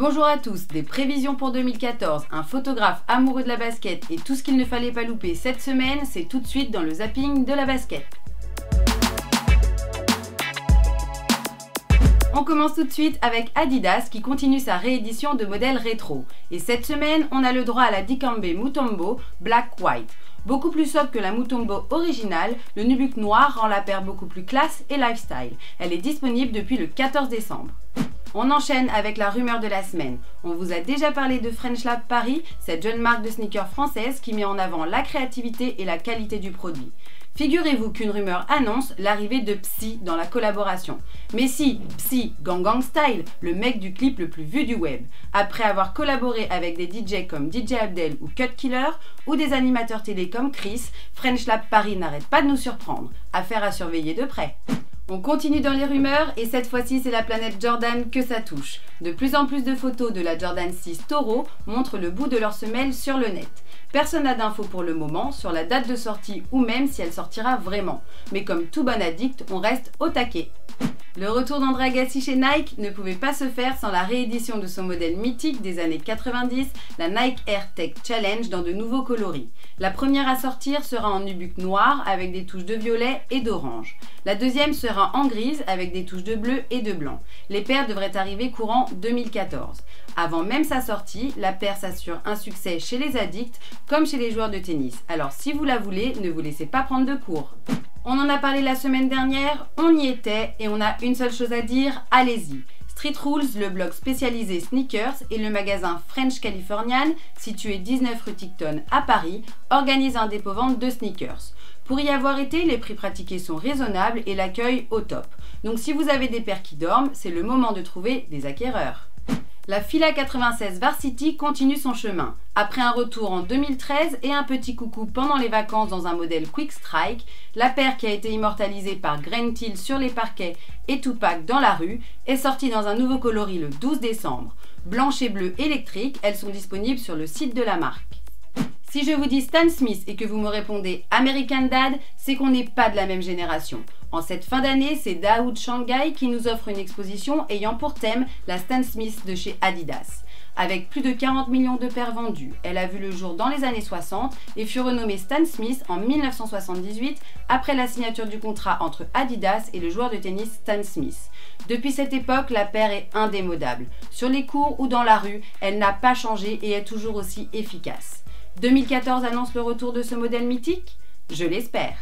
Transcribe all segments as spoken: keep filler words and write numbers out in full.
Bonjour à tous, des prévisions pour deux mille quatorze, un photographe amoureux de la basket et tout ce qu'il ne fallait pas louper cette semaine, c'est tout de suite dans le zapping de la basket. On commence tout de suite avec Adidas qui continue sa réédition de modèles rétro. Et cette semaine, on a le droit à la Dikembe Mutombo Black White. Beaucoup plus sobre que la Mutombo originale, le nubuck noir rend la paire beaucoup plus classe et lifestyle. Elle est disponible depuis le quatorze décembre. On enchaîne avec la rumeur de la semaine. On vous a déjà parlé de French Lab Paris, cette jeune marque de sneakers française qui met en avant la créativité et la qualité du produit. Figurez-vous qu'une rumeur annonce l'arrivée de Psy dans la collaboration. Mais si, Psy, Gang Gang Style, le mec du clip le plus vu du web. Après avoir collaboré avec des D J comme D J Abdel ou Cut Killer, ou des animateurs télé comme Chris, French Lab Paris n'arrête pas de nous surprendre. Affaire à surveiller de près. On continue dans les rumeurs et cette fois-ci c'est la planète Jordan que ça touche. De plus en plus de photos de la Jordan six Toro montrent le bout de leur semelle sur le net. Personne n'a d'infos pour le moment sur la date de sortie ou même si elle sortira vraiment. Mais comme tout bon addict, on reste au taquet. Le retour d'André Agassi chez Nike ne pouvait pas se faire sans la réédition de son modèle mythique des années quatre-vingt-dix, la Nike Air Tech Challenge dans de nouveaux coloris. La première à sortir sera en nubuck noir avec des touches de violet et d'orange. La deuxième sera en grise avec des touches de bleu et de blanc. Les paires devraient arriver courant deux mille quatorze. Avant même sa sortie, la paire s'assure un succès chez les addicts comme chez les joueurs de tennis. Alors si vous la voulez, ne vous laissez pas prendre de cours. On en a parlé la semaine dernière, on y était et on a une seule chose à dire, allez-y. Street Rules, le blog spécialisé sneakers et le magasin French Californian, situé dix-neuf rue Tiquetonne à Paris, organisent un dépôt-vente de sneakers. Pour y avoir été, les prix pratiqués sont raisonnables et l'accueil au top. Donc si vous avez des paires qui dorment, c'est le moment de trouver des acquéreurs. La Fila quatre-vingt-seize Varsity continue son chemin. Après un retour en deux mille treize et un petit coucou pendant les vacances dans un modèle Quick Strike, la paire qui a été immortalisée par Grant Hill sur les parquets et Tupac dans la rue est sortie dans un nouveau coloris le douze décembre. Blanche et bleue électrique, elles sont disponibles sur le site de la marque. Si je vous dis Stan Smith et que vous me répondez American Dad, c'est qu'on n'est pas de la même génération. En cette fin d'année, c'est Daoud Shanghai qui nous offre une exposition ayant pour thème la Stan Smith de chez Adidas. Avec plus de quarante millions de paires vendues, elle a vu le jour dans les années soixante et fut renommée Stan Smith en mille neuf cent soixante-dix-huit après la signature du contrat entre Adidas et le joueur de tennis Stan Smith. Depuis cette époque, la paire est indémodable. Sur les cours ou dans la rue, elle n'a pas changé et est toujours aussi efficace. deux mille quatorze annonce le retour de ce modèle mythique? Je l'espère.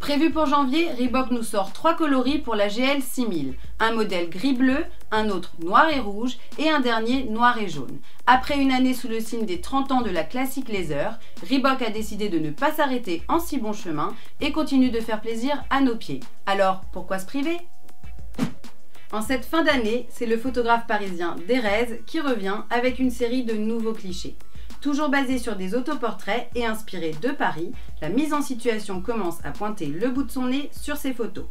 Prévu pour janvier, Reebok nous sort trois coloris pour la G L six mille. Un modèle gris-bleu, un autre noir et rouge et un dernier noir et jaune. Après une année sous le signe des trente ans de la classique Laser, Reebok a décidé de ne pas s'arrêter en si bon chemin et continue de faire plaisir à nos pieds. Alors, pourquoi se priver ? En cette fin d'année, c'est le photographe parisien Derez qui revient avec une série de nouveaux clichés. Toujours basée sur des autoportraits et inspirée de Paris, la mise en situation commence à pointer le bout de son nez sur ses photos.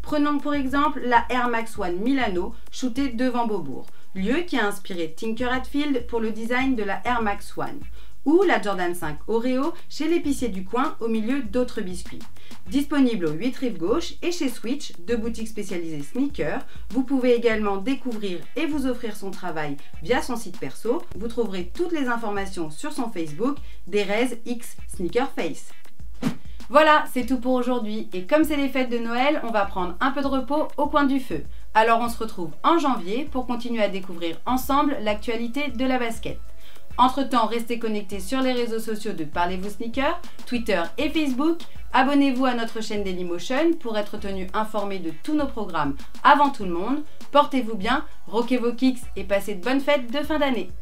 Prenons pour exemple la Air Max One Milano, shootée devant Beaubourg, lieu qui a inspiré Tinker Hatfield pour le design de la Air Max One, ou la Jordan cinq Oreo chez l'épicier du coin au milieu d'autres biscuits. Disponible aux huit rives gauche et chez Switch, deux boutiques spécialisées sneakers, vous pouvez également découvrir et vous offrir son travail via son site perso. Vous trouverez toutes les informations sur son Facebook, Derez X Sneaker Face. Voilà, c'est tout pour aujourd'hui et comme c'est les fêtes de Noël, on va prendre un peu de repos au coin du feu. Alors on se retrouve en janvier pour continuer à découvrir ensemble l'actualité de la basket. Entre-temps, restez connectés sur les réseaux sociaux de Parlez-vous Sneakers, Twitter et Facebook. Abonnez-vous à notre chaîne Dailymotion pour être tenu informé de tous nos programmes avant tout le monde. Portez-vous bien, rockez vos kicks et passez de bonnes fêtes de fin d'année.